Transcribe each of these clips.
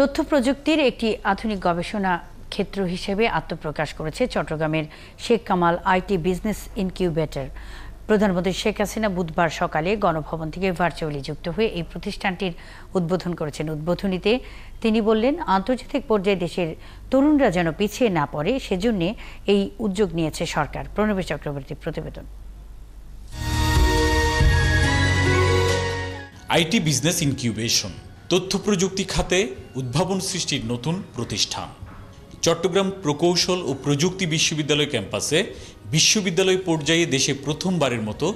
তথ্য প্রযুক্তির একটি আধুনিক গবেষণা ক্ষেত্র হিসেবে আত্মপ্রকাশ করেছে চট্টগ্রামের Sheikh Kamal IT business incubator. প্রধানমন্ত্রী শেখ হাসিনা বুধবার সকালে গণভবন থেকে ভার্চুয়ালি যুক্ত হয়ে এই প্রতিষ্ঠানটির উদ্বোধন করেছেন। উদ্বোধনীতে তিনি বললেন, আন্তর্জাতিক পর্যায়ে দেশের তরুণরা যেন পিছিয়ে না পড়ে সেজন্য এই উদ্যোগ নিয়েছে সরকার। প্রণবেশ চক্রবর্তীর প্রতিবেদন। আইটি বিজনেস ইনকিউবেশন তথ্য প্রযুক্তি খাতে উদ্ভাবন সৃষ্টির নতুন প্রতিষ্ঠান। চট্টগ্রাম প্রকৌশল ও প্রযুক্তি বিশ্ববিদ্যালয় ক্যাম্পাসে বিশ্ববিদ্যালয় পর্যায়ে দেশে প্রথমবারের মতো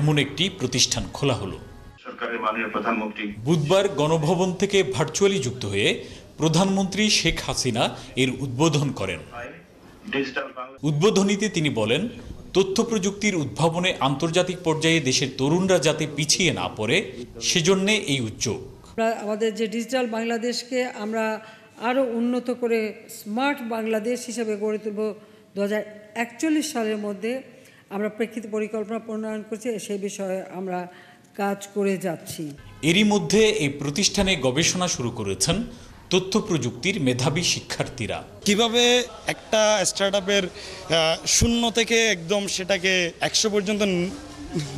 এমন একটি প্রতিষ্ঠান খোলা হলো। সরকারের মাননীয় প্রধানমন্ত্রী বুধবার গণভবন থেকে ভার্চুয়ালি যুক্ত হয়ে প্রধানমন্ত্রী শেখ হাসিনা এর উদ্বোধন করেন। উদ্বোধনীতে তিনি বলেন, তথ্য প্রযুক্তির উদ্ভাবনে আন্তর্জাতিক পর্যায়ে দেশের তরুণরা যাতে পিছিয়ে না পড়ে সেজন্য এই উদ্যোগ। আমাদের যে ডিজিটাল বাংলাদেশকে আমরা আরও উন্নত করে স্মার্ট বাংলাদেশ হিসেবে গড়ে তুলব। 2041 সালের মধ্যে আমরা প্রেক্ষিত পরিকল্পনা প্রণয়ন করছি, সেই বিষয়ে আমরা কাজ করে যাচ্ছি। এরই মধ্যে এই প্রতিষ্ঠানে গবেষণা শুরু করেছেন তথ্য প্রযুক্তির মেধাবী শিক্ষার্থীরা। কিভাবে একটা স্টার্টআপের শূন্য থেকে একদম সেটাকে 100 পর্যন্ত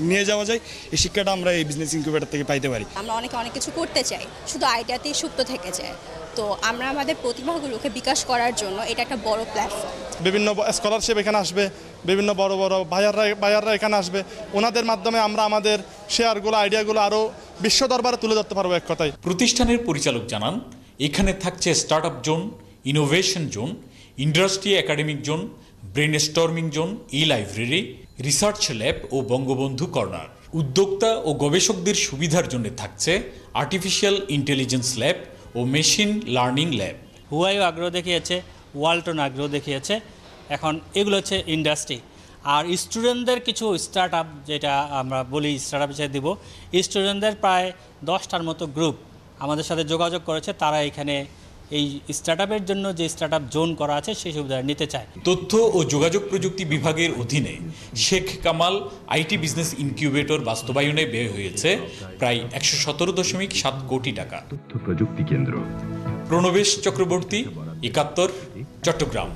নিয়ে যাওয়া যায়, এই শিক্ষাটা আমরা এই বিজনেস ইনকিউবেটর থেকে পাইতে পারি। আমরা অনেক কিছু করতে চাই, শুধু আইডিয়াতেই সুপ্ত থেকে যায়। তো আমরা আমাদের প্রতিভাগুলোকে বিকাশ করার জন্য এটা একটা বড় প্ল্যাটফর্ম। বিভিন্ন স্কলারশিপ এখানে আসবে, বিভিন্ন বড় বায়াররা এখানে আসবে, ওনাদের মাধ্যমে আমরা আমাদের শেয়ারগুলো, আইডিয়াগুলো আরও বিশ্ব দরবারে তুলে ধরতে পারবো। এক কথায় প্রতিষ্ঠানের পরিচালক জানান, এখানে থাকছে startup zone, innovation zone, industry academic zone, brainstorming zone, e library, research lab ও বঙ্গবন্ধু কর্নার। উদ্যোক্তা ও গবেষকদের সুবিধার জন্য থাকছে আর্টিফিশিয়াল ইন্টেলিজেন্স ল্যাব ও মেশিন লার্নিং ল্যাব। হুয়াই আগ্রহ দেখিয়েছে, ওয়ালটন আগ্রহ দেখিয়েছে, এখন এগুলো হচ্ছে ইন্ডাস্ট্রি। আর স্টুডেন্টদের কিছু স্টার্টআপ, যেটা আমরা বলি স্টার্টআপ হিসেবে দেবো, স্টুডেন্টদের প্রায় 10টার মতো গ্রুপ আমাদের সাথে যোগাযোগ করেছে। তারা এখানে এই স্টার্টআপের জন্য যে স্টার্টআপ জোন করা আছে সেই সুবিধা নিতে চায়। তথ্য ও যোগাযোগ প্রযুক্তি বিভাগের অধীনে Sheikh Kamal IT business incubator বাস্তবায়নে ব্যয় হয়েছে প্রায় 117.7 কোটি টাকা। তথ্য প্রযুক্তি কেন্দ্র। প্রণবেশ চক্রবর্তী, 71, চট্টগ্রাম।